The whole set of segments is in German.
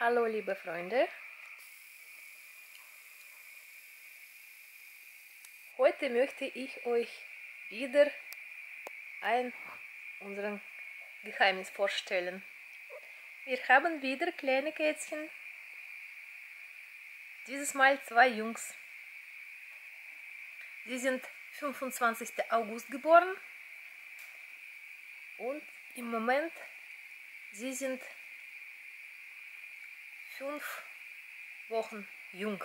Hallo liebe Freunde, heute möchte ich euch wieder unseren Geheimnis vorstellen. Wir haben wieder kleine Kätzchen, dieses Mal zwei Jungs. Sie sind 25. August geboren und im Moment sie sind 5 Wochen jung.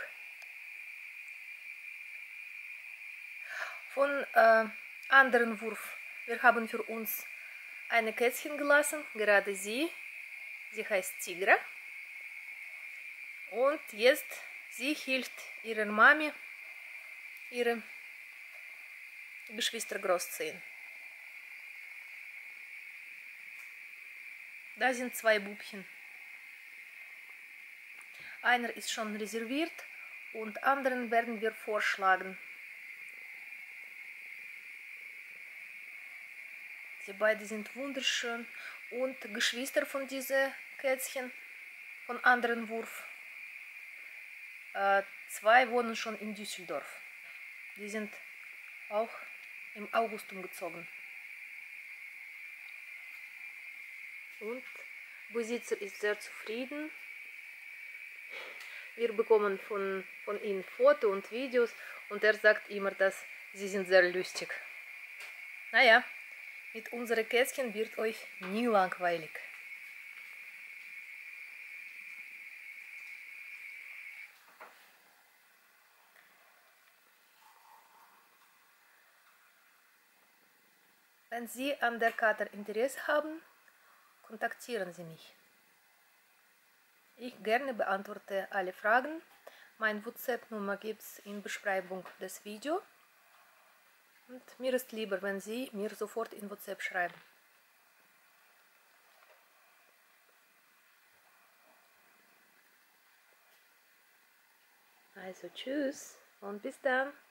Von anderen Wurf, wir haben für uns eine Kätzchen gelassen, gerade sie heißt Tigre, und jetzt sie hilft ihrer Mami, ihre Geschwister großziehen. Da sind zwei Bubchen. Einer ist schon reserviert und anderen werden wir vorschlagen. Die beiden sind wunderschön und Geschwister von diesen Kätzchen, von anderen Wurf. Zwei wohnen schon in Düsseldorf. Die sind auch im August umgezogen. Und Besitzer ist sehr zufrieden. Wir bekommen von ihnen Fotos und Videos und er sagt immer, dass sie sind sehr lustig. Naja, mit unseren Kätzchen wird euch nie langweilig. Wenn Sie an der Kater Interesse haben, kontaktieren Sie mich. Ich gerne beantworte alle Fragen. Mein WhatsApp-Nummer gibt es in der Beschreibung des Videos. Und mir ist lieber, wenn Sie mir sofort in WhatsApp schreiben. Also tschüss und bis dann.